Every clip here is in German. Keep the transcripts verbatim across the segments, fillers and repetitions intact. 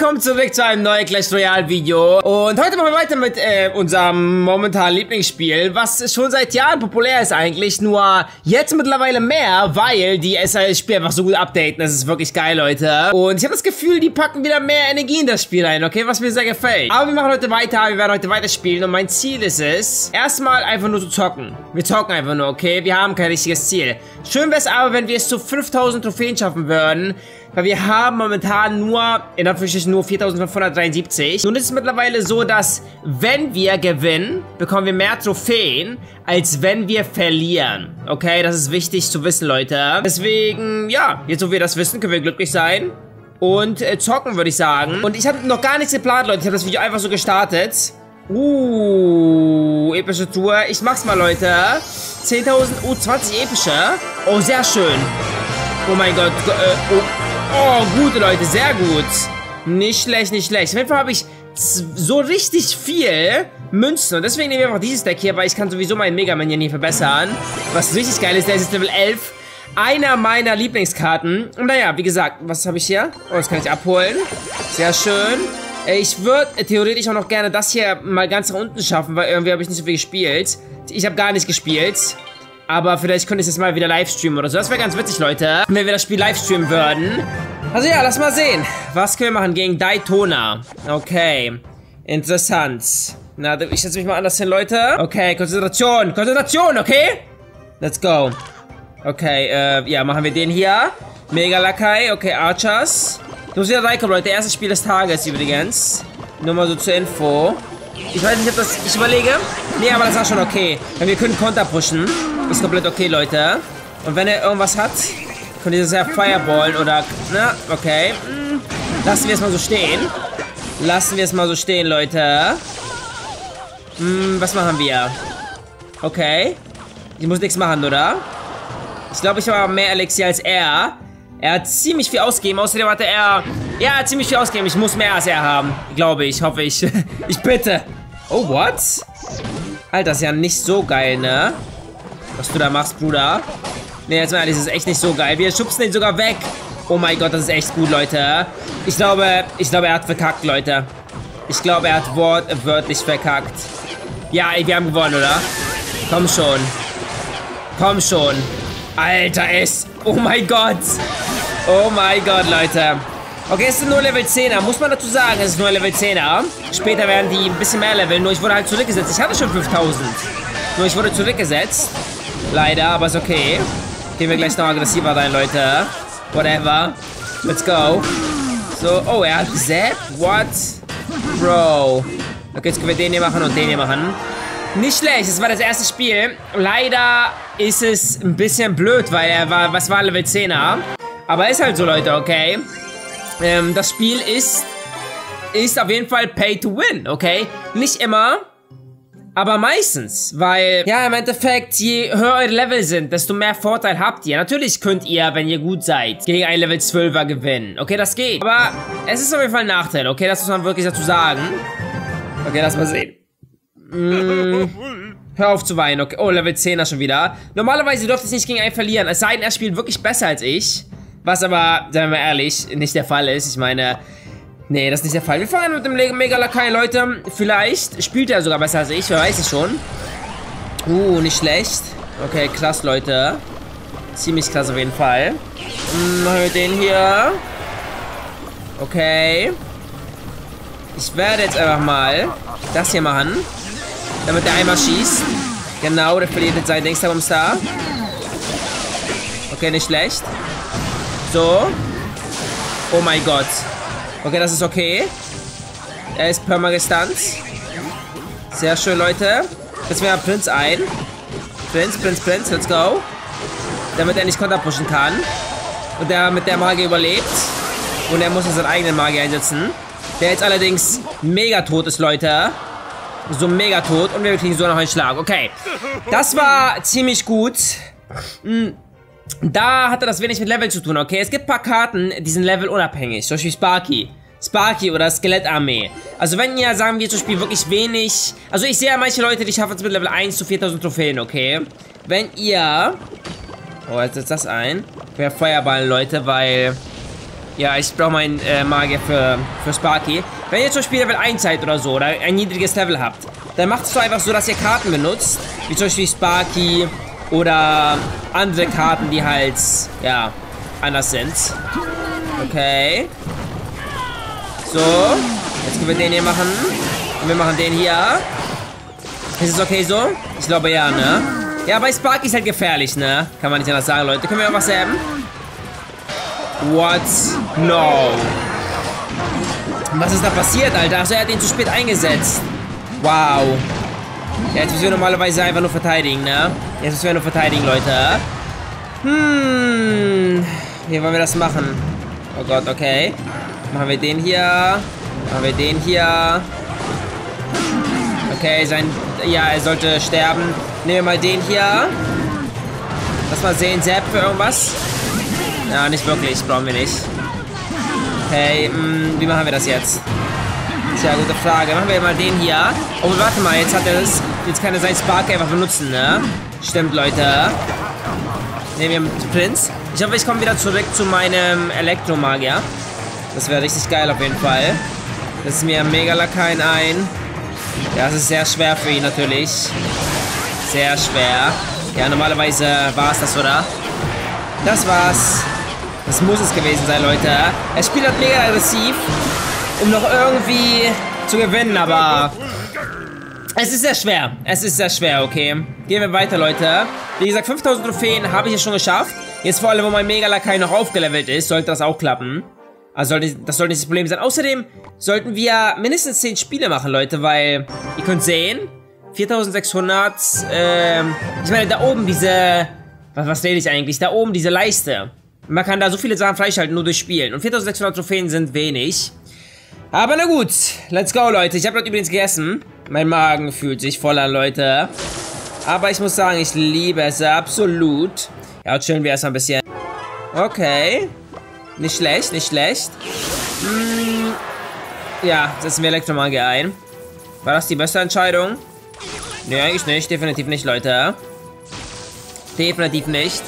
Willkommen zurück zu einem neuen Clash Royale Video. Und heute machen wir weiter mit äh, unserem momentanen Lieblingsspiel, was schon seit Jahren populär ist eigentlich, nur jetzt mittlerweile mehr, weil die S A S-Spiel einfach so gut updaten. Das ist wirklich geil, Leute. Und ich habe das Gefühl, die packen wieder mehr Energie in das Spiel ein, okay, was mir sehr gefällt. Aber wir machen heute weiter, wir werden heute weiter spielen und mein Ziel ist es, erstmal einfach nur zu zocken. Wir zocken einfach nur, okay, wir haben kein richtiges Ziel. Schön wäre es aber, wenn wir es zu fünftausend Trophäen schaffen würden, weil wir haben momentan nur, in Anführungsstrichen nur viertausendfünfhundertdreiundsiebzig. Nun ist es mittlerweile so, dass wenn wir gewinnen, bekommen wir mehr Trophäen, als wenn wir verlieren. Okay, das ist wichtig zu wissen, Leute. Deswegen, ja, jetzt wo wir das wissen, können wir glücklich sein und äh, zocken, würde ich sagen. Und ich habe noch gar nichts geplant, Leute. Ich habe das Video einfach so gestartet. Uh, epische Tour. Ich mach's mal, Leute. zehntausend, oh, zwanzig epische. Oh, sehr schön. Oh mein Gott. Äh, oh. Oh, gute Leute, sehr gut. Nicht schlecht, nicht schlecht. Auf jeden Fall habe ich so richtig viel Münzen. Und deswegen nehmen wir einfach dieses Deck hier, weil ich kann sowieso meinen Mega Man hier nie verbessern. Was richtig geil ist, der ist jetzt Level elf. Einer meiner Lieblingskarten. Und naja, wie gesagt, was habe ich hier? Oh, das kann ich abholen. Sehr schön. Ich würde theoretisch auch noch gerne das hier mal ganz nach unten schaffen, weil irgendwie habe ich nicht so viel gespielt. Ich habe gar nicht gespielt. Aber vielleicht könnte ich das mal wieder live streamen oder so. Das wäre ganz witzig, Leute, wenn wir das Spiel live streamen würden. Also ja, lass mal sehen. Was können wir machen gegen Daytona? Okay. Interessant. Na, ich setze mich mal anders hin, Leute. Okay, Konzentration. Konzentration, okay? Let's go. Okay, äh, ja, machen wir den hier. Mega Lakai. Okay, Archers. Du musst wieder reinkommen, Leute. Erstes Spiel des Tages übrigens. Nur mal so zur Info. Ich weiß nicht, ob das... Ich überlege. Nee, aber das war schon okay. Denn wir können Konter pushen. Ist komplett okay, Leute. Und wenn er irgendwas hat, könnt ihr das ja fireballen oder... Na, okay. Lassen wir es mal so stehen. Lassen wir es mal so stehen, Leute. Hm, was machen wir? Okay. Ich muss nichts machen, oder? Ich glaube, ich habe mehr Elixier als er. Er hat ziemlich viel ausgegeben. Außerdem hatte er... Ja, er hat ziemlich viel ausgegeben. Ich muss mehr als er haben. Glaube ich, hoffe ich. Ich bitte. Oh, what? Alter, ist ja nicht so geil, ne? Was du da machst, Bruder. Ne, jetzt mal ehrlich, das ist echt nicht so geil. Wir schubsen den sogar weg. Oh mein Gott, das ist echt gut, Leute. Ich glaube, ich glaube, er hat verkackt, Leute. Ich glaube, er hat wortwörtlich verkackt. Ja, wir haben gewonnen, oder? Komm schon. Komm schon. Alter, es. Oh mein Gott. Oh mein Gott, Leute. Okay, es sind nur Level zehner. Muss man dazu sagen, es ist nur Level zehner. Später werden die ein bisschen mehr leveln. Nur ich wurde halt zurückgesetzt. Ich hatte schon fünftausend. Nur ich wurde zurückgesetzt. Leider, aber ist okay. Gehen wir gleich noch aggressiver rein, Leute. Whatever. Let's go. So, oh, er hat gesappt. What? Bro. Okay, jetzt können wir den hier machen und den hier machen. Nicht schlecht, das war das erste Spiel. Leider ist es ein bisschen blöd, weil er war, was war Level zehner? Aber ist halt so, Leute, okay? Ähm, das Spiel ist, ist auf jeden Fall Pay to Win, okay? Nicht immer... Aber meistens, weil, ja, im Endeffekt, je höher eure Level sind, desto mehr Vorteil habt ihr. Natürlich könnt ihr, wenn ihr gut seid, gegen einen Level zwölfer gewinnen. Okay, das geht. Aber es ist auf jeden Fall ein Nachteil, okay? Das muss man wirklich dazu sagen. Okay, lass mal sehen. Hm, hör auf zu weinen, okay? Oh, Level zehner schon wieder. Normalerweise dürfte ich nicht gegen einen verlieren. Es sei denn, er spielt wirklich besser als ich. Was aber, seien wir ehrlich, nicht der Fall ist. Ich meine... Nee, das ist nicht der Fall. Wir fahren mit dem Mega Lakai, Leute. Vielleicht spielt er sogar besser als ich. Wer weiß es schon. Uh, nicht schlecht. Okay, krass, Leute. Ziemlich krass auf jeden Fall. Machen wir den hier. Okay. Ich werde jetzt einfach mal das hier machen. Damit der einmal schießt. Genau, der verliert jetzt seinen Dingsda-Bumstar. Okay, nicht schlecht. So. Oh mein Gott. Okay, das ist okay. Er ist permagestunt. Sehr schön, Leute. Setzen wir Prinz ein. Prinz, Prinz, Prinz, let's go. Damit er nicht Konter pushen kann. Und der mit der Magie überlebt. Und er muss jetzt seinen eigenen Magie einsetzen. Der jetzt allerdings mega tot ist, Leute. So mega tot. Und wir kriegen so noch einen Schlag. Okay. Das war ziemlich gut. Hm. Da hatte das wenig mit Level zu tun, okay? Es gibt ein paar Karten, die sind levelunabhängig. Zum Beispiel Sparky. Sparky oder Skelettarmee. Also wenn ihr, sagen wir, zum Spiel wirklich wenig... Also ich sehe ja manche Leute, die schaffen es mit Level eins zu viertausend Trophäen, okay? Wenn ihr... Oh, jetzt setzt das ein. Wir feuerballen, Leute, weil... Ja, ich brauche meinen äh, Magier für, für Sparky. Wenn ihr jetzt schon Spiel Level eins seid oder so, oder ein niedriges Level habt, dann macht es doch einfach so, dass ihr Karten benutzt, wie zum Beispiel Sparky oder andere Karten, die halt, ja, anders sind. Okay. So. Jetzt können wir den hier machen. Und wir machen den hier. Ist es okay so? Ich glaube ja, ne? Ja, bei Sparky ist halt gefährlich, ne? Kann man nicht anders sagen, Leute. Können wir auch was haben? What? No. Was ist da passiert, Alter? Achso, er hat ihn zu spät eingesetzt. Wow. Ja, jetzt müssen wir normalerweise einfach nur verteidigen, ne? Jetzt müssen wir nur verteidigen, Leute. Hm. Wie wollen wir das machen? Oh Gott, okay. Machen wir den hier. Machen wir den hier. Okay, sein... Ja, er sollte sterben. Nehmen wir mal den hier. Lass mal sehen, Sepp für irgendwas. Ja, nicht wirklich. Brauchen wir nicht. Okay, mh, wie machen wir das jetzt? Tja, gute Frage. Machen wir mal den hier. Oh, warte mal. Jetzt hat er das... Jetzt kann er seinen Spark einfach benutzen, ne? Stimmt, Leute. Nehmen wir Prinz. Ich hoffe, ich komme wieder zurück zu meinem Elektromagier. Das wäre richtig geil auf jeden Fall. Das ist mir Mega Lakai ein. Ja, das ist sehr schwer für ihn natürlich. Sehr schwer. Ja, normalerweise war es das, oder? Das war's. Das muss es gewesen sein, Leute. Er spielt halt mega aggressiv, um noch irgendwie zu gewinnen, aber... Es ist sehr schwer. Es ist sehr schwer, okay. Gehen wir weiter, Leute. Wie gesagt, fünftausend Trophäen habe ich ja schon geschafft. Jetzt vor allem, wo mein Mega Lakai noch aufgelevelt ist, sollte das auch klappen. Also das sollte nicht das Problem sein. Außerdem sollten wir mindestens zehn Spiele machen, Leute, weil ihr könnt sehen, viertausendsechshundert, ähm, ich meine, da oben diese, was, was rede ich eigentlich, da oben diese Leiste. Man kann da so viele Sachen freischalten, nur durch Spielen. Und viertausendsechshundert Trophäen sind wenig. Aber na gut, let's go, Leute. Ich habe dort übrigens gegessen. Mein Magen fühlt sich voll an, Leute. Aber ich muss sagen, ich liebe es absolut. Ja, jetzt chillen wir erstmal ein bisschen. Okay. Nicht schlecht, nicht schlecht. Hm. Ja, setzen wir Elektromagier ein. War das die beste Entscheidung? Nee, eigentlich nicht. Definitiv nicht, Leute. Definitiv nicht.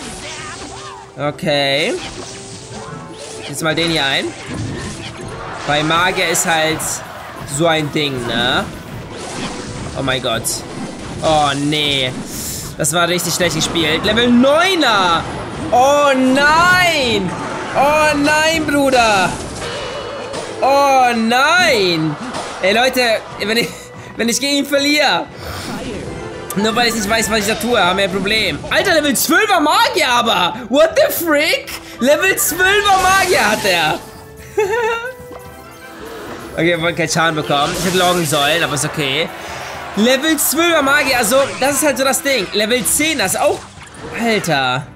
Okay. Jetzt mal den hier ein. Bei Magier ist halt so ein Ding, ne? Oh mein Gott. Oh, nee. Das war richtig schlecht gespielt. Level neuner! Oh, nein! Oh nein, Bruder! Oh nein! Ey, Leute, wenn ich, wenn ich gegen ihn verliere. Nur weil ich nicht weiß, was ich da tue, haben wir ein Problem. Alter, Level zwölfer Magier aber! What the frick? Level zwölfer Magier hat er! Okay, wir wollen keinen Schaden bekommen. Ich hätte loggen sollen, aber ist okay. Level zwölfer Magier, also, das ist halt so das Ding. Level zehn, das ist auch... Alter...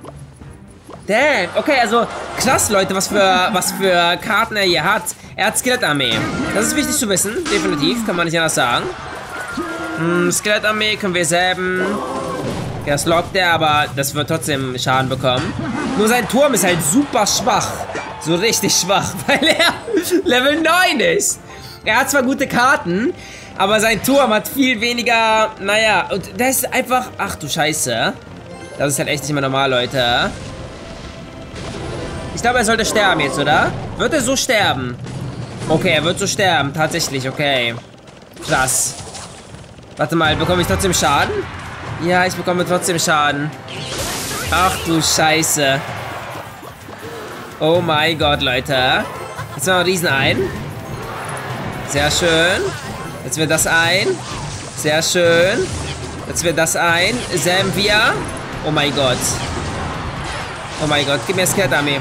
Damn, okay, also krass, Leute, was für, was für Karten er hier hat. Er hat Skelettarmee. Das ist wichtig zu wissen, definitiv, kann man nicht anders sagen. Hm, Skelettarmee können wir selben. Das lockt er, aber das wird trotzdem Schaden bekommen. Nur sein Turm ist halt super schwach. So richtig schwach, weil er Level neun ist. Er hat zwar gute Karten, aber sein Turm hat viel weniger, naja, und das ist einfach, ach du Scheiße. Das ist halt echt nicht mehr normal, Leute. Ich glaube, er sollte sterben jetzt, oder? Wird er so sterben? Okay, er wird so sterben. Tatsächlich, okay. Krass. Warte mal, bekomme ich trotzdem Schaden? Ja, ich bekomme trotzdem Schaden. Ach du Scheiße. Oh mein Gott, Leute. Jetzt machen wir Riesen ein. Sehr schön. Jetzt wird das ein. Sehr schön. Jetzt wird das ein. Sambia. Oh mein Gott. Oh mein Gott, gib mir Skelettarmee.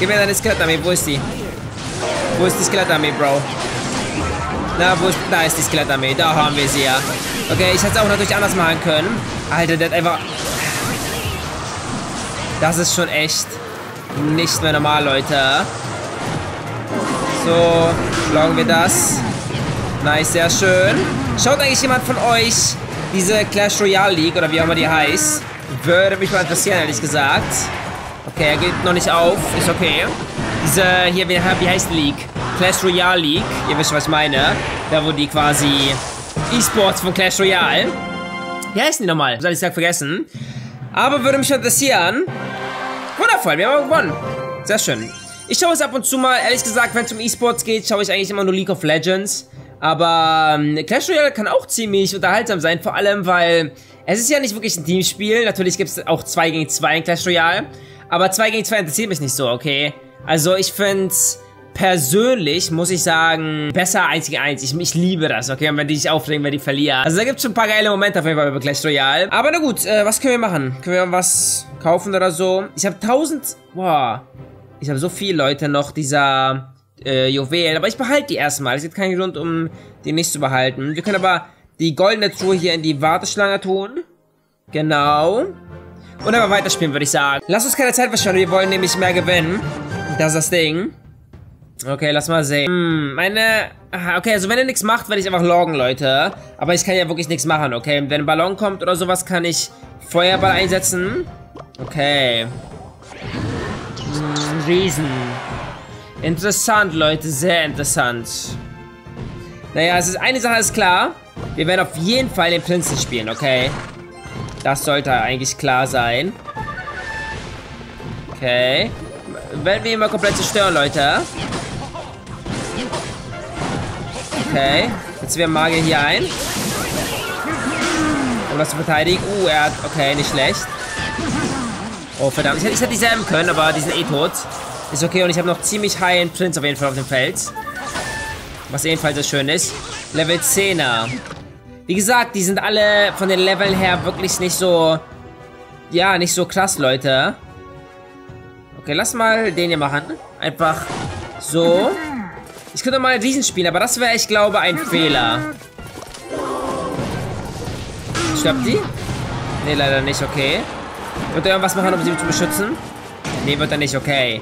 Gib mir deine Skelettarmee, wo ist die? Wo ist die Skelettarmee, Bro? Na, wo ist... Da ist die Skelettarmee, da haben wir sie ja. Okay, ich hätte es auch natürlich anders machen können. Alter, der hat einfach... Das ist schon echt nicht mehr normal, Leute. So, loggen wir das. Nice, sehr schön. Schaut eigentlich jemand von euch diese Clash Royale League oder wie auch immer die heißt? Würde mich mal interessieren, ehrlich gesagt. Okay, er geht noch nicht auf. Ist okay. Diese, hier, wie heißt die League? Clash Royale League. Ihr wisst, was ich meine. Da, wo die quasi E-Sports von Clash Royale. Wie heißen die nochmal? Das habe ich gesagt vergessen. Aber würde mich interessieren. Wundervoll, wir haben gewonnen. Sehr schön. Ich schaue es ab und zu mal. Ehrlich gesagt, wenn es um E-Sports geht, schaue ich eigentlich immer nur League of Legends. Aber ähm, Clash Royale kann auch ziemlich unterhaltsam sein. Vor allem, weil es ist ja nicht wirklich ein Teamspiel. Natürlich gibt es auch zwei gegen zwei in Clash Royale. Aber zwei gegen zwei interessiert mich nicht so, okay? Also ich finde es persönlich, muss ich sagen, besser eins gegen eins. Ich, ich liebe das, okay? Und wenn die sich aufregen, wenn die verlieren. Also da gibt es schon ein paar geile Momente auf jeden Fall bei Clash Royale. Aber na gut, äh, was können wir machen? Können wir was kaufen oder so? Ich habe tausend... Wow. Ich habe so viele Leute noch dieser äh, Juwelen. Aber ich behalte die erstmal. Es gibt keinen Grund, um die nicht zu behalten. Wir können aber die goldene Truhe hier in die Warteschlange tun. Genau. Und aber weiterspielen, würde ich sagen. Lass uns keine Zeit verschwenden. Wir wollen nämlich mehr gewinnen. Das ist das Ding. Okay, lass mal sehen. Hm, meine... Aha, okay, also wenn er nichts macht, werde ich einfach loggen, Leute. Aber ich kann ja wirklich nichts machen, okay? Wenn ein Ballon kommt oder sowas, kann ich Feuerball einsetzen. Okay. Hm, Riesen. Interessant, Leute. Sehr interessant. Naja, es ist, eine Sache ist klar. Wir werden auf jeden Fall den Prinzen spielen, okay? Das sollte eigentlich klar sein. Okay. Werden wir ihn mal komplett zerstören, Leute. Okay. Jetzt wir Magier hier ein. Um das zu verteidigen. Uh, er hat... Okay, nicht schlecht. Oh, verdammt. Ich hätte, ich hätte die sammeln können, aber die sind eh tot. Ist okay, und ich habe noch ziemlich highen Prinz auf jeden Fall auf dem Feld. Was ebenfalls sehr schön ist. Level zehner. Wie gesagt, die sind alle von den Leveln her wirklich nicht so... Ja, nicht so krass, Leute. Okay, lass mal den hier machen. Einfach so. Ich könnte mal Riesen spielen, aber das wäre, ich glaube, ein Fehler. Stirbt die? Ne, leider nicht, okay. Wird er irgendwas machen, um sie zu beschützen? Ne, wird er nicht, okay.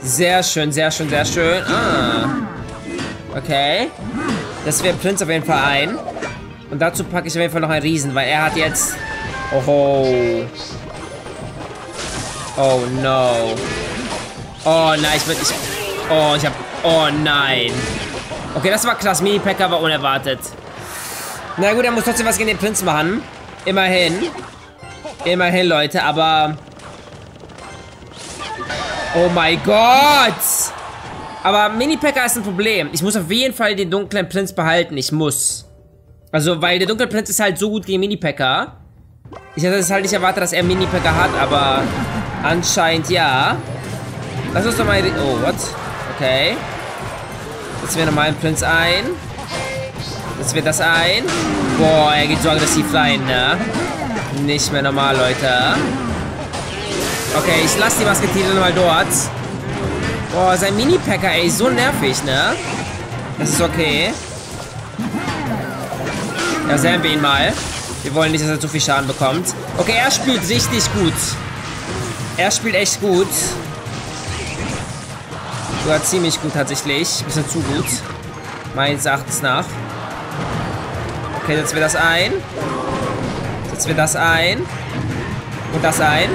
Sehr schön, sehr schön, sehr schön. Ah. Okay. Das wäre Prinz auf jeden Fall ein. Und dazu packe ich auf jeden Fall noch einen Riesen, weil er hat jetzt... Oho. Oh no. Oh nein, ich bin... Ich, oh, ich hab... Oh nein. Okay, das war krass. Mini-Pekka war unerwartet. Na gut, er muss trotzdem was gegen den Prinz machen. Immerhin. Immerhin, Leute, aber... Oh mein Gott. Aber Mini-Pekka ist ein Problem. Ich muss auf jeden Fall den dunklen Prinz behalten. Ich muss. Also, weil der dunkle Prinz ist halt so gut gegen Mini-Pekka. Ich hätte es halt nicht erwartet, dass er Mini-Pekka hat, aber... Anscheinend ja. Lass uns doch mal... Oh, what? Okay. Jetzt wir nochmal einen Prinz ein. Jetzt wird das ein. Boah, er geht so aggressiv rein, ne? Nicht mehr normal, Leute. Okay, ich lasse die Masketiere nochmal dort. Boah, sein Mini-Pekka, ey, so nervig, ne? Das ist okay. Ja, sehen wir ihn mal. Wir wollen nicht, dass er zu viel Schaden bekommt. Okay, er spielt richtig gut. Er spielt echt gut. Sogar ziemlich gut tatsächlich. Ein bisschen zu gut. Meines Erachtens nach. Okay, setzen wir das ein. Setzen wir das ein. Und das ein.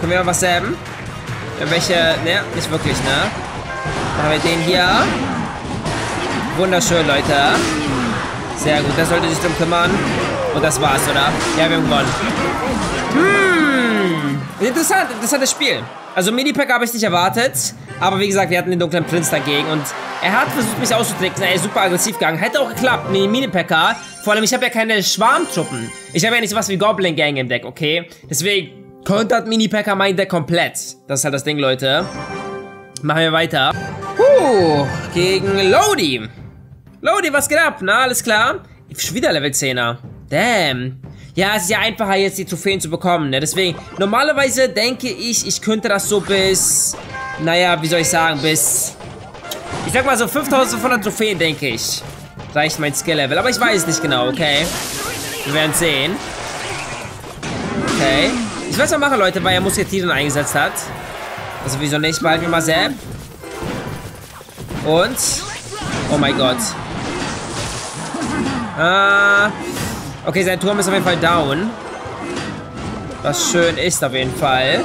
Können wir mal was selben? Irgendwelche. Ne, nicht wirklich, ne? Machen wir den hier. Wunderschön, Leute. Sehr gut. Das sollte sich drum kümmern. Und das war's, oder? Ja, wir haben gewonnen. Hm. Interessant, interessantes Spiel. Also Mini-Pekka habe ich nicht erwartet. Aber wie gesagt, wir hatten den dunklen Prinz dagegen. Und er hat versucht, mich auszutricksen. Er ist super aggressiv gegangen. Hätte auch geklappt, Mini-Pekka. Vor allem, ich habe ja keine Schwarmtruppen. Ich habe ja nicht sowas wie Goblin Gang im Deck, okay? Deswegen kontert Mini-Pekka mein Deck komplett. Das ist halt das Ding, Leute. Machen wir weiter. Huh, gegen Lodi. Lodi, was geht ab? Na, alles klar? Ich wieder Level zehner. Damn. Ja, es ist ja einfacher, jetzt die Trophäen zu bekommen, ne? Deswegen, normalerweise denke ich, ich könnte das so bis... Naja, wie soll ich sagen, bis... Ich sag mal so fünftausendfünfhundert Trophäen, denke ich. Reicht mein Skill-Level, aber ich weiß nicht genau, okay? Wir werden sehen. Okay. Ich werde es mal machen, Leute, weil er Musketieren eingesetzt hat. Also wieso nicht? Behalten wir mal selbst. Und... Oh mein Gott. Ah... Okay, sein Turm ist auf jeden Fall down. Was schön ist auf jeden Fall.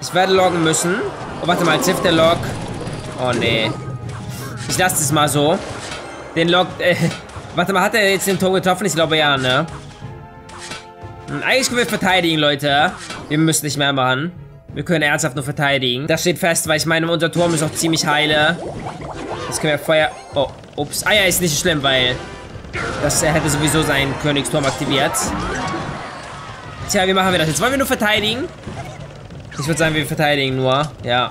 Ich werde loggen müssen. Oh, warte mal, trifft der Log? Oh, nee. Ich lasse es mal so. Den Log... Äh, warte mal, hat er jetzt den Turm getroffen? Ich glaube, ja, ne? Eigentlich können wir verteidigen, Leute. Wir müssen nicht mehr machen. Wir können ernsthaft nur verteidigen. Das steht fest, weil ich meine, unser Turm ist auch ziemlich heile. Jetzt können wir Feuer... Oh, ups. Ah ja, ist nicht schlimm, weil... Das hätte sowieso seinen Königsturm aktiviert. Tja, wie machen wir das jetzt? Wollen wir nur verteidigen? Ich würde sagen, wir verteidigen nur. Ja.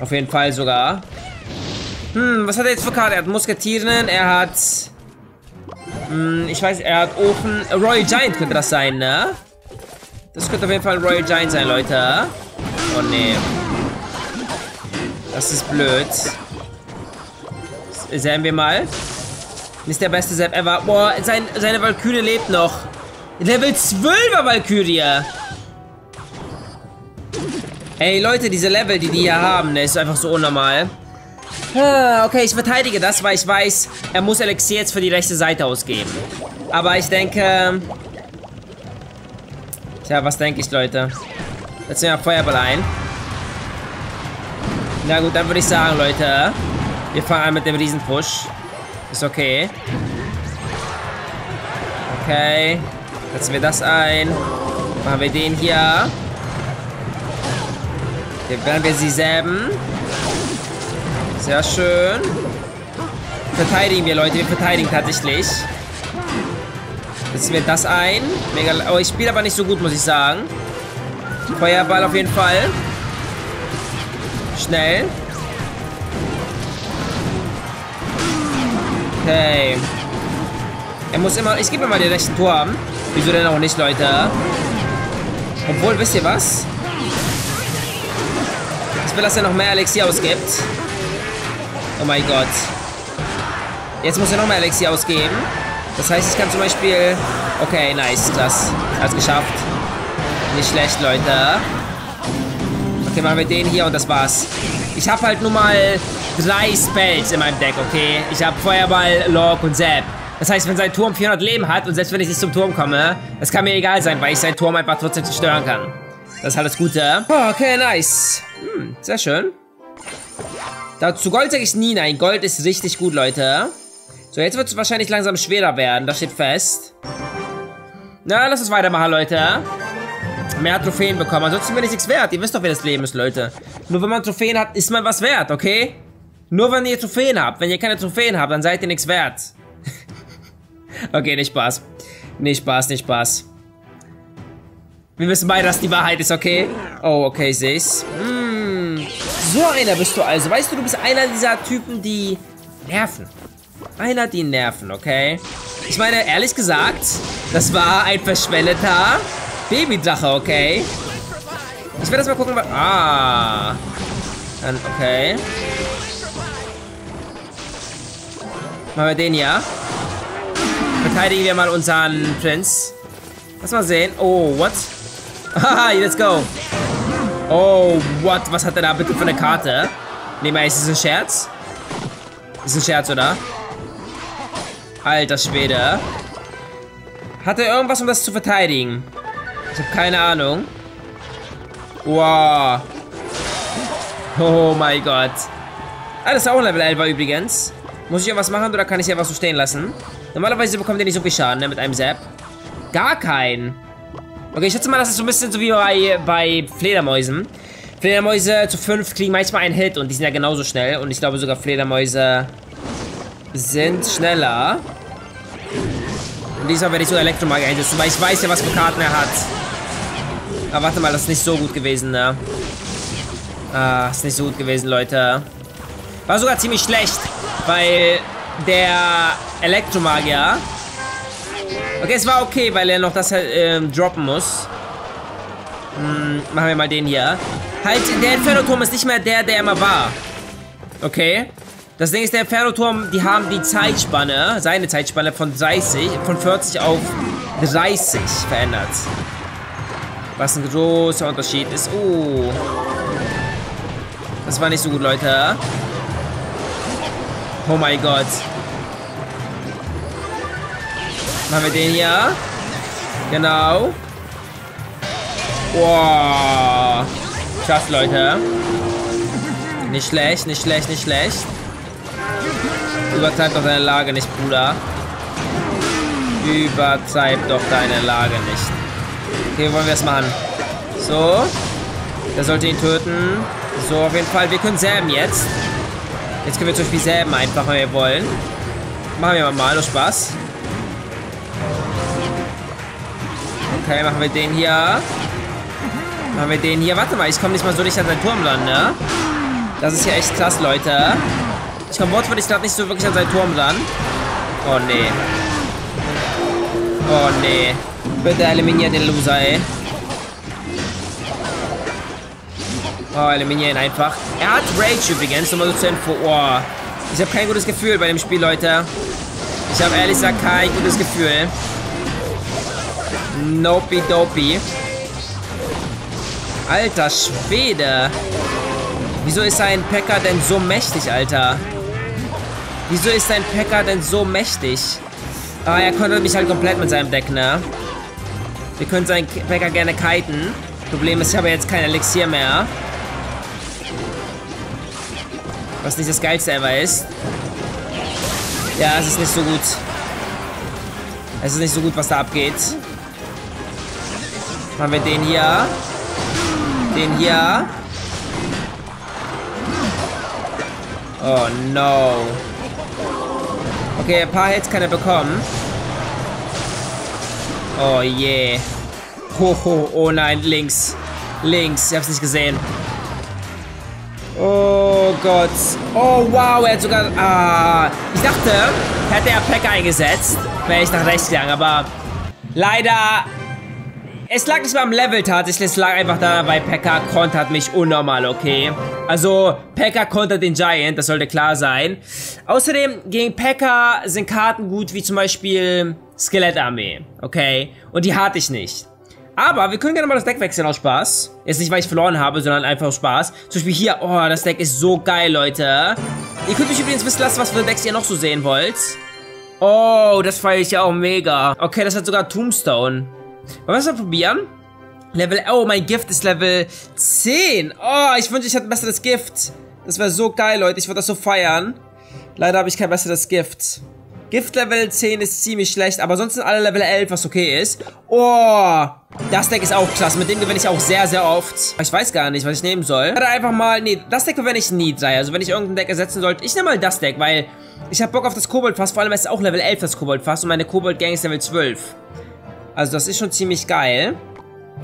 Auf jeden Fall sogar. Hm, was hat er jetzt für Karte? Er hat Musketieren, er hat... Hm, ich weiß, er hat Ofen... Royal Giant könnte das sein, ne? Das könnte auf jeden Fall Royal Giant sein, Leute. Oh, ne. Das ist blöd. Sehen wir mal. Ist der beste Sepp ever. Boah, sein, seine Valkyrie lebt noch. Level zwölfer Valkyrie. Ey, Leute, diese Level, die die hier haben, ne, ist einfach so unnormal. Ah, okay, ich verteidige das, weil ich weiß, er muss Elixier jetzt für die rechte Seite ausgeben. Aber ich denke... Tja, was denke ich, Leute? Jetzt nehmen wir Feuerball ein. Na gut, dann würde ich sagen, Leute, wir fangen an mit dem Riesenpush. Ist okay. Okay. Setzen wir das ein. Machen wir den hier. Dann werden wir sie säben. Sehr schön. Verteidigen wir, Leute. Wir verteidigen tatsächlich. Setzen wir das ein. Mega. Oh, ich spiele aber nicht so gut, muss ich sagen. Feuerball auf jeden Fall. Schnell. Okay. Er muss immer... Ich gebe mir mal den rechten Turm. Wieso denn auch nicht, Leute? Obwohl, wisst ihr was? Ich will, dass er noch mehr Elixier ausgibt. Oh mein Gott. Jetzt muss er noch mehr Elixier ausgeben. Das heißt, ich kann zum Beispiel... Okay, nice, das hat's geschafft. Nicht schlecht, Leute. Okay, machen wir den hier und das war's. Ich habe halt nur mal drei Spells in meinem Deck, okay? Ich habe Feuerball, Lock und Zap. Das heißt, wenn sein Turm vierhundert Leben hat und selbst wenn ich nicht zum Turm komme, das kann mir egal sein, weil ich seinen Turm einfach trotzdem zerstören kann. Das ist halt das Gute. Oh, okay, nice. Hm, sehr schön. Dazu Gold sage ich nie nein. Gold ist richtig gut, Leute. So, jetzt wird es wahrscheinlich langsam schwerer werden. Das steht fest. Na, lass uns weitermachen, Leute. Mehr Trophäen bekommen. Ansonsten bin ich nichts wert. Ihr wisst doch, wer das Leben ist, Leute. Nur wenn man Trophäen hat, ist man was wert, okay? Nur wenn ihr Trophäen habt. Wenn ihr keine Trophäen habt, dann seid ihr nichts wert. Okay, nicht Spaß. Nicht Spaß, nicht Spaß. Wir wissen beide, dass die Wahrheit ist, okay? Oh, okay, ich seh's. Mm, so einer bist du also. Weißt du, du bist einer dieser Typen, die nerven. Einer, die nerven, okay? Ich meine, ehrlich gesagt, das war ein verschwelleter Babydrache, okay? Ich werde das mal gucken, was... Ah. Dann, okay. Machen wir den hier. Verteidigen wir mal unseren Prinz. Lass mal sehen. Oh, what? Haha, let's go. Oh, what? Was hat er da bitte für eine Karte? Nee, mal, ist das ein Scherz? Ist ein Scherz, oder? Alter Schwede. Hat er irgendwas, um das zu verteidigen? Ich habe keine Ahnung. Wow. Oh mein Gott. Ah, das ist auch ein Level elf übrigens. Muss ich irgendwas machen oder kann ich einfach so stehen lassen? Normalerweise bekommt ihr nicht so viel Schaden, ne, mit einem Zap. Gar keinen. Okay, ich schätze mal, das ist so ein bisschen so wie bei, bei Fledermäusen. Fledermäuse zu fünf kriegen manchmal einen Hit und die sind ja genauso schnell. Und ich glaube sogar Fledermäuse sind schneller. Und diesmal werde ich so Elektromagie einsetzen, weil ich weiß ja, was für Karten er hat. Aber warte mal, das ist nicht so gut gewesen, ne? Ah, ist nicht so gut gewesen, Leute. War sogar ziemlich schlecht, weil der Elektromagier... Okay, es war okay, weil er noch das äh, droppen muss. Hm, machen wir mal den hier. Halt, der Inferno-Turm ist nicht mehr der, der immer war. Okay. Das Ding ist, der Inferno-Turm, die haben die Zeitspanne, seine Zeitspanne von dreißig, von vierzig auf dreißig verändert. Was ein großer Unterschied ist. Oh. Das war nicht so gut, Leute. Oh mein Gott. Machen wir den hier. Genau. Wow. Schafft, Leute. Nicht schlecht, nicht schlecht, nicht schlecht. Übertreib doch deine Lage nicht, Bruder. Übertreib doch deine Lage nicht. Okay, wollen wir es machen? So. Der sollte ihn töten. So, auf jeden Fall. Wir können säben jetzt. Jetzt können wir zum Beispiel säben einfach, wenn wir wollen. Machen wir mal, nur Spaß. Okay, machen wir den hier. Machen wir den hier. Warte mal, ich komme nicht mal so dicht an seinen Turm ran, ne? Das ist ja echt krass, Leute. Ich komme wortwörtlich gerade nicht so wirklich an seinen Turm ran. Oh, nee. Oh, nee. Bitte eliminier den Loser, ey. Oh, eliminier ihn einfach. Er hat Rage übrigens, nochmal so zur Info. Oh. Ich habe kein gutes Gefühl bei dem Spiel, Leute. Ich habe ehrlich gesagt kein gutes Gefühl. Nope, dopey. Alter Schwede. Wieso ist ein Pekka denn so mächtig, Alter? Wieso ist ein Pekka denn so mächtig? Ah, er konnte mich halt komplett mit seinem Deck, ne? Wir können seinen Pekka gerne kiten. Problem ist, ich habe jetzt kein Elixier mehr. Was nicht das Geilste ever ist. Ja, es ist nicht so gut. Es ist nicht so gut, was da abgeht. Machen wir den hier. Den hier. Oh, no. Okay, ein paar Hits kann er bekommen. Oh, yeah. Hoho, oh nein, links. Links, ich hab's nicht gesehen. Oh Gott. Oh, wow, er hat sogar... Ah, ich dachte, hätte er Pekka eingesetzt, wäre ich nach rechts gegangen, aber... Leider... Es lag nicht mal am Level tatsächlich, es lag einfach da, weil Pekka kontert mich unnormal, okay? Also, Pekka kontert den Giant, das sollte klar sein. Außerdem, gegen Pekka sind Karten gut, wie zum Beispiel Skelettarmee, okay? Und die hatte ich nicht. Aber wir können gerne mal das Deck wechseln, aus Spaß. Jetzt nicht, weil ich verloren habe, sondern einfach aus Spaß. Zum Beispiel hier, oh, das Deck ist so geil, Leute. Ihr könnt mich übrigens wissen lassen, was für Decks ihr noch so sehen wollt. Oh, das feiere ich ja auch mega. Okay, das hat sogar Tombstone. Wollen wir es mal probieren? Level, oh, mein Gift ist Level zehn. Oh, ich wünschte, ich hätte ein besseres Gift. Das wäre so geil, Leute. Ich würde das so feiern. Leider habe ich kein besseres Gift. Gift Level zehn ist ziemlich schlecht, aber sonst sind alle Level elf, was okay ist. Oh, das Deck ist auch klasse. Mit dem gewinne ich auch sehr, sehr oft. Ich weiß gar nicht, was ich nehmen soll. Oder einfach mal, nee, das Deck gewinne ich nie. Also wenn ich irgendein Deck ersetzen sollte, ich nehme mal das Deck, weil ich habe Bock auf das Kobold-Fass. Vor allem ist es auch Level elf, das Kobold-Fass. Und meine Kobold Gang ist Level zwölf. Also das ist schon ziemlich geil.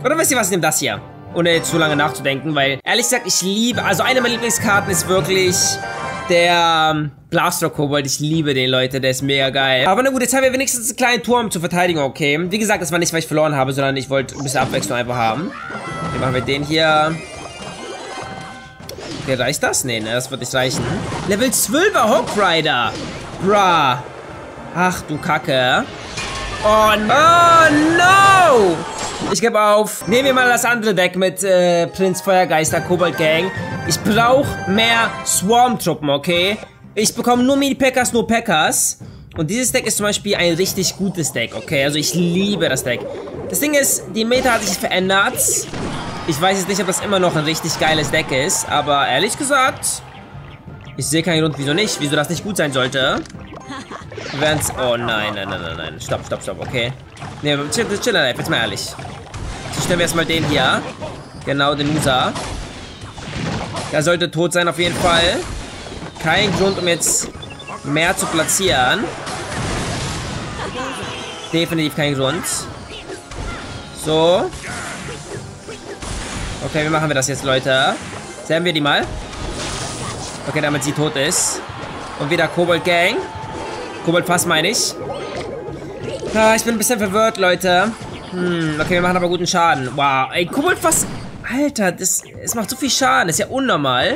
Oder wisst ihr was, ich nehme das hier. Ohne zu lange nachzudenken, weil ehrlich gesagt, ich liebe, also eine meiner Lieblingskarten ist wirklich... Der ähm, Blaster Kobold, ich liebe den, Leute, der ist mega geil. Aber na gut, jetzt haben wir wenigstens einen kleinen Turm zur Verteidigung, okay? Wie gesagt, das war nicht, weil ich verloren habe, sondern ich wollte ein bisschen Abwechslung einfach haben. Dann machen wir den hier. Okay, reicht das? Nee, ne, das wird nicht reichen. Level zwölfer Hog Rider. Bruh. Ach, du Kacke. Oh, no. Oh, no. Ich gebe auf. Nehmen wir mal das andere Deck mit äh, Prinz Feuergeister, Kobold Gang. Ich brauche mehr Swarm-Truppen, okay? Ich bekomme nur Mini-Pekkas, nur Pekkas. Und dieses Deck ist zum Beispiel ein richtig gutes Deck, okay? Also ich liebe das Deck. Das Ding ist, die Meta hat sich verändert. Ich weiß jetzt nicht, ob das immer noch ein richtig geiles Deck ist. Aber ehrlich gesagt, ich sehe keinen Grund, wieso nicht. Wieso das nicht gut sein sollte. Wenn's... Oh nein, nein, nein, nein, nein. Stopp, stopp, stopp, okay? Ne, chill, chill, chill, jetzt mal ehrlich. So stellen wir erstmal den hier. Genau, den User. Der sollte tot sein auf jeden Fall. Kein Grund, um jetzt mehr zu platzieren. Definitiv kein Grund. So. Okay, wie machen wir das jetzt, Leute? Säben wir die mal. Okay, damit sie tot ist. Und wieder Kobold Gang. Kobold-Fass meine ich. Ah, ich bin ein bisschen verwirrt, Leute. Hm, okay, wir machen aber guten Schaden. Wow, ey, Kobold-Fass... Alter, das, das macht so viel Schaden. Das ist ja unnormal.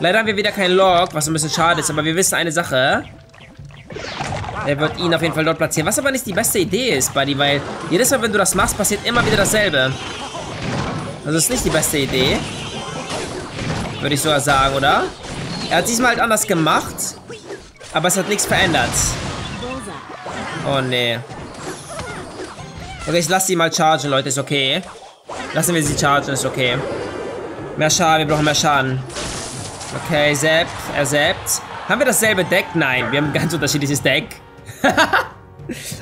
Leider haben wir wieder keinen Log, was ein bisschen schade ist. Aber wir wissen eine Sache. Er wird ihn auf jeden Fall dort platzieren. Was aber nicht die beste Idee ist, Buddy. Weil jedes Mal, wenn du das machst, passiert immer wieder dasselbe. Also ist nicht die beste Idee. Würde ich sogar sagen, oder? Er hat diesmal halt anders gemacht. Aber es hat nichts verändert. Oh, nee. Okay, ich lasse ihn mal chargen, Leute. Ist okay. Lassen wir sie chargen, ist okay. Mehr Schaden, wir brauchen mehr Schaden. Okay, zapp, er zappt. Haben wir dasselbe Deck? Nein, wir haben ein ganz unterschiedliches Deck.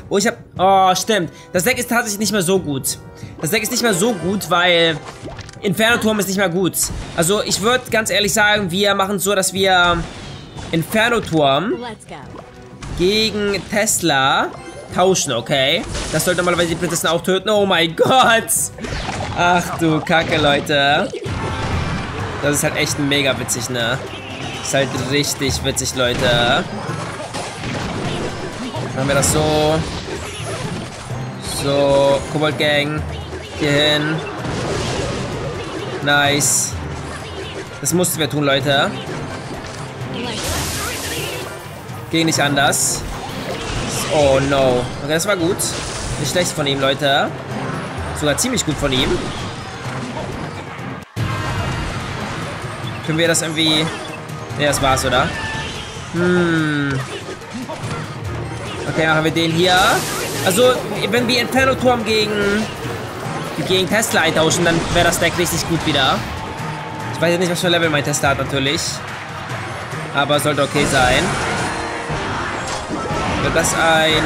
Oh, ich hab... Oh, stimmt. Das Deck ist tatsächlich nicht mehr so gut. Das Deck ist nicht mehr so gut, weil... Inferno-Turm ist nicht mehr gut. Also ich würde ganz ehrlich sagen, wir machen es so, dass wir Inferno-Turm gegen Tesla tauschen, okay? Das sollte normalerweise die Prinzessin auch töten. Oh mein Gott! Ach du Kacke, Leute. Das ist halt echt mega witzig, ne? Das ist halt richtig witzig, Leute. Machen wir das so. So, Kobold Gang. Hier hin. Nice. Das mussten wir tun, Leute. Ging nicht anders. Oh no. Okay, das war gut. Nicht schlecht von ihm, Leute. Sogar ziemlich gut von ihm. Können wir das irgendwie... Ne, das war's, oder? Hm. Okay, machen wir den hier. Also, wenn wir Inferno-Turm gegen... gegen Tesla eintauschen, dann wäre das Deck richtig gut wieder. Ich weiß jetzt nicht, was für ein Level mein Tesla hat, natürlich. Aber sollte okay sein. Das ein.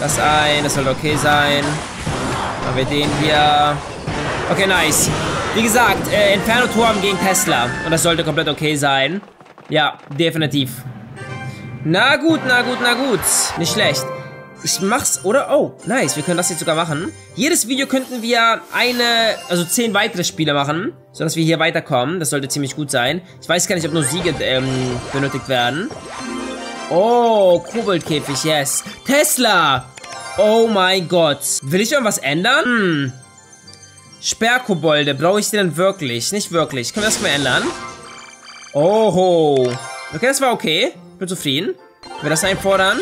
Das ein. Das sollte okay sein. Machen wir den hier. Okay, nice. Wie gesagt, äh, Inferno-Turm gegen Tesla. Und das sollte komplett okay sein. Ja, definitiv. Na gut, na gut, na gut. Nicht schlecht. Ich mach's, oder? Oh, nice. Wir können das jetzt sogar machen. Jedes Video könnten wir eine, also zehn weitere Spiele machen, sodass wir hier weiterkommen. Das sollte ziemlich gut sein. Ich weiß gar nicht, ob nur Siege ähm, benötigt werden. Oh, Koboldkäfig, yes. Tesla! Oh mein Gott. Will ich irgendwas ändern? Hm. Sperrkobolde, brauche ich die denn wirklich? Nicht wirklich. Können wir das mal ändern? Oho. Okay, das war okay. Bin zufrieden. Können wir das einfordern?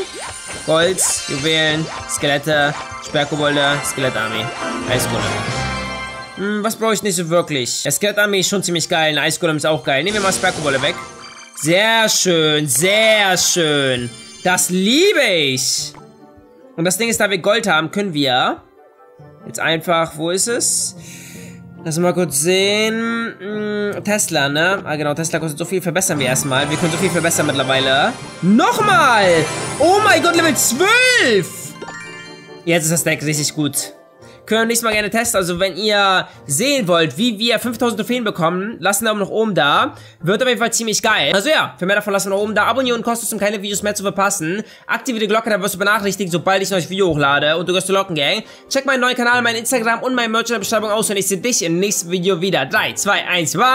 Gold, Juwelen, Skelette, Sperrkobolde, Skelettarmee, Eisgolem. Hm, was brauche ich nicht so wirklich? Der Skelettarmee ist schon ziemlich geil, ein Eisgolem ist auch geil. Nehmen wir mal Sperrkobolde weg. Sehr schön, sehr schön. Das liebe ich. Und das Ding ist, da wir Gold haben, können wir jetzt einfach, wo ist es? Lass uns mal kurz sehen. Hm, Tesla, ne? Ah, genau, Tesla kostet so viel. Verbessern wir erstmal. Wir können so viel verbessern mittlerweile. Nochmal! Oh mein Gott, Level zwölf! Jetzt ist das Deck richtig gut. Können wir nächstes Mal gerne testen. Also, wenn ihr sehen wollt, wie wir fünftausend Trophäen bekommen, lasst einen Daumen nach oben da. Wird auf jeden Fall ziemlich geil. Also ja, für mehr davon lasst einen Daumen nach oben da. Abonnieren kostet es, um keine Videos mehr zu verpassen. Aktiviere die Glocke, dann wirst du benachrichtigt, sobald ich ein neues Video hochlade. Und du gehörst zur Goblin Gang. Check meinen neuen Kanal, mein Instagram und mein Merch in der Beschreibung aus. Und ich sehe dich im nächsten Video wieder. drei, zwei, eins, bye!